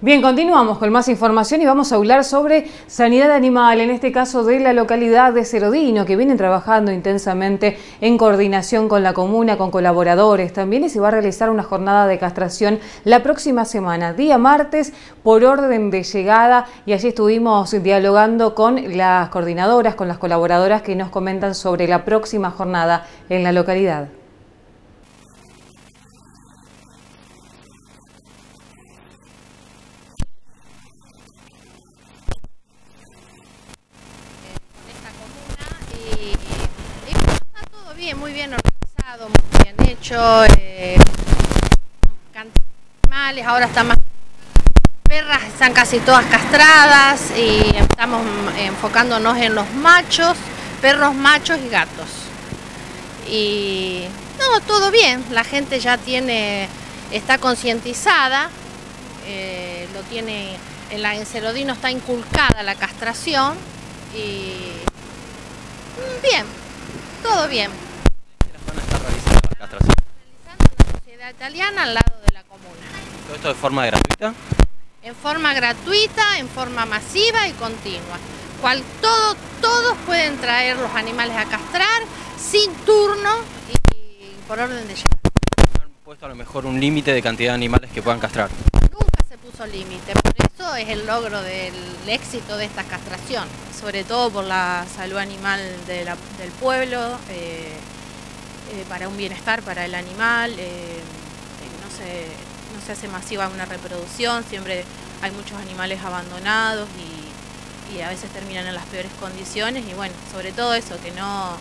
Bien, continuamos con más información y vamos a hablar sobre sanidad animal, en este caso de la localidad de Serodino, que vienen trabajando intensamente en coordinación con la comuna, con colaboradores también, y se va a realizar una jornada de castración la próxima semana, día martes, por orden de llegada, y allí estuvimos dialogando con las coordinadoras, con las colaboradoras que nos comentan sobre la próxima jornada en la localidad. Muy bien organizado, muy bien hecho, cantidad de animales, ahora están más perras, están casi todas castradas y estamos enfocándonos en los machos, perros machos y gatos. Y no, todo bien, la gente ya está concientizada, lo tiene, en Serodino está inculcada la castración y bien, todo bien. Italiana al lado de la comuna. ¿Todo esto de forma gratuita? En forma gratuita, en forma masiva y continua. Todos pueden traer los animales a castrar sin turno y por orden de llegada. ¿Han puesto a lo mejor un límite de cantidad de animales que puedan castrar? Nunca se puso límite, por eso es el logro del éxito de esta castración, sobre todo por la salud animal del pueblo, para un bienestar para el animal. No se hace masiva una reproducción, siempre hay muchos animales abandonados y a veces terminan en las peores condiciones y bueno, sobre todo eso, que no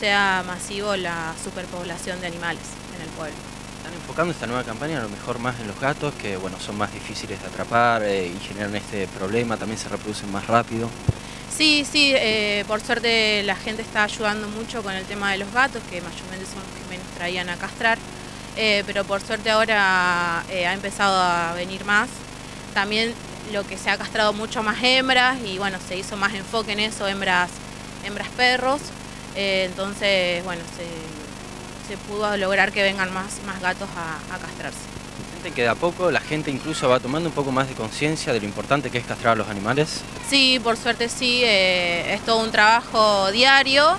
sea masivo la superpoblación de animales en el pueblo. Están enfocando esta nueva campaña a lo mejor más en los gatos, que bueno, son más difíciles de atrapar y generan este problema, también se reproducen más rápido. Sí, por suerte la gente está ayudando mucho con el tema de los gatos, que mayormente son los que menos traían a castrar. Pero por suerte ahora ha empezado a venir más. También lo que se ha castrado mucho más hembras y bueno, se hizo más enfoque en eso, hembras perros. Entonces, bueno, se pudo lograr que vengan más gatos a castrarse. ¿Sienten que de a poco la gente incluso va tomando un poco más de conciencia de lo importante que es castrar a los animales? Sí, por suerte sí, es todo un trabajo diario.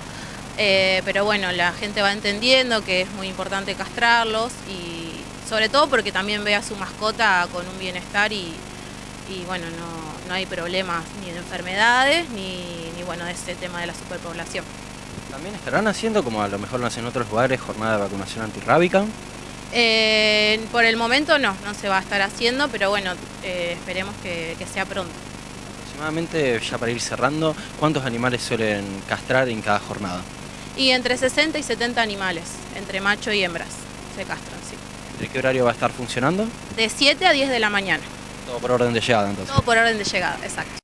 Pero bueno, la gente va entendiendo que es muy importante castrarlos y sobre todo porque también ve a su mascota con un bienestar y bueno, no hay problemas ni de enfermedades ni bueno, de ese tema de la superpoblación. ¿También estarán haciendo, como a lo mejor lo hacen en otros lugares, jornada de vacunación antirrábica? Por el momento no se va a estar haciendo, pero bueno, esperemos que sea pronto. Aproximadamente, ya para ir cerrando, ¿cuántos animales suelen castrar en cada jornada? Y entre 60 y 70 animales, entre macho y hembras, se castran, sí. ¿De qué horario va a estar funcionando? De 7 a 10 de la mañana. Todo por orden de llegada, entonces. Todo por orden de llegada, exacto.